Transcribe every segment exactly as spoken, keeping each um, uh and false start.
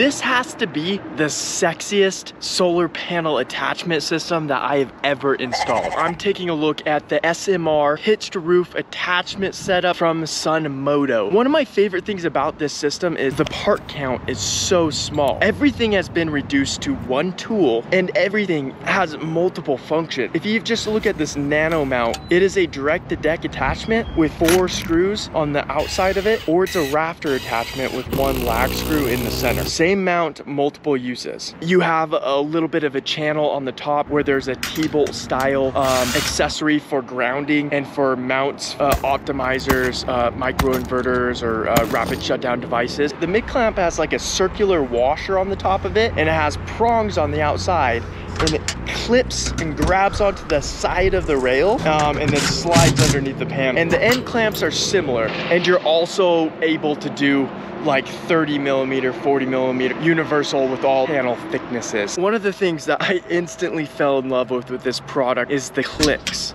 This has to be the sexiest solar panel attachment system that I have ever installed. I'm taking a look at the S M R hitched roof attachment setup from SunModo. One of my favorite things about this system is the part count is so small. Everything has been reduced to one tool and everything has multiple functions. If you just look at this nano mount, it is a direct-to-deck attachment with four screws on the outside of it, or it's a rafter attachment with one lag screw in the center. Same mount, multiple uses. You have a little bit of a channel on the top where there's a T-bolt style um, accessory for grounding and for mounts, uh, optimizers, uh, microinverters, or uh, rapid shutdown devices. The mid-clamp has like a circular washer on the top of it, and it has prongs on the outside, and it clips and grabs onto the side of the rail um, and then slides underneath the panel. And the end clamps are similar, and you're also able to do like thirty millimeter, forty millimeter universal with all panel thicknesses. One of the things that I instantly fell in love with with this product is the clicks.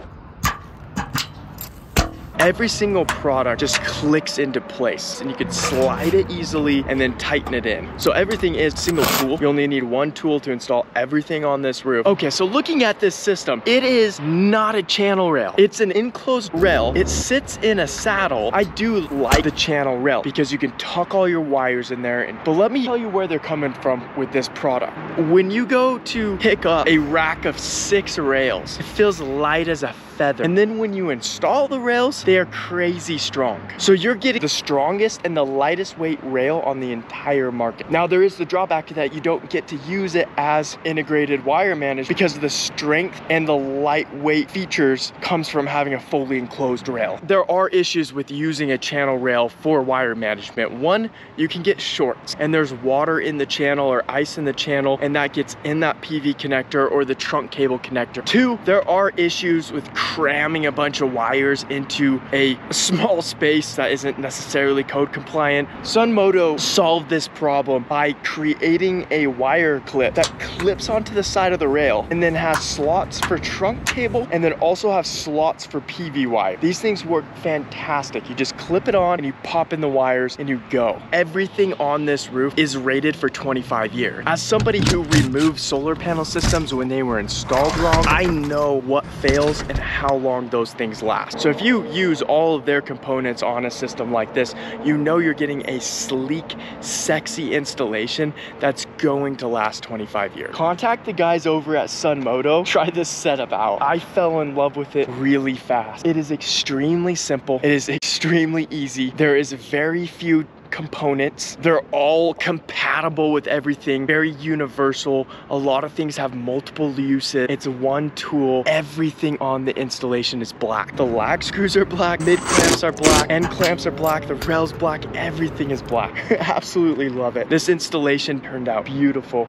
Every single product just clicks into place, and you can slide it easily and then tighten it in. So everything is single tool. You only need one tool to install everything on this roof. Okay, so looking at this system, it is not a channel rail. It's an enclosed rail. It sits in a saddle. I do like the channel rail because you can tuck all your wires in there. And, but let me tell you where they're coming from with this product. When you go to pick up a rack of six rails, it feels light as a feather. And then when you install the rails, they are crazy strong. So you're getting the strongest and the lightest weight rail on the entire market. Now there is the drawback to that you don't get to use it as integrated wire management because the strength and the lightweight features comes from having a fully enclosed rail. There are issues with using a channel rail for wire management. One, you can get shorts and there's water in the channel or ice in the channel, and that gets in that P V connector or the trunk cable connector. Two, there are issues with cramming a bunch of wires into a small space that isn't necessarily code compliant. SunModo solved this problem by creating a wire clip that clips onto the side of the rail and then has slots for trunk cable and then also have slots for P V wire. These things work fantastic. You just clip it on and you pop in the wires and you go. Everything on this roof is rated for twenty-five years. As somebody who removed solar panel systems when they were installed wrong, I know what fails and how long those things last. So if you use all of their components on a system like this, you know you're getting a sleek, sexy installation that's going to last twenty-five years. Contact the guys over at SunModo. Try this setup out. I fell in love with it really fast. It is extremely simple. It is extremely easy. There is very few components. They're all compatible with everything, very universal. A lot of things have multiple uses. It's one tool. Everything on the installation is black. The lag screws are black, mid clamps are black, end clamps are black, the rail's black, everything is black. Absolutely love it. This installation turned out beautiful.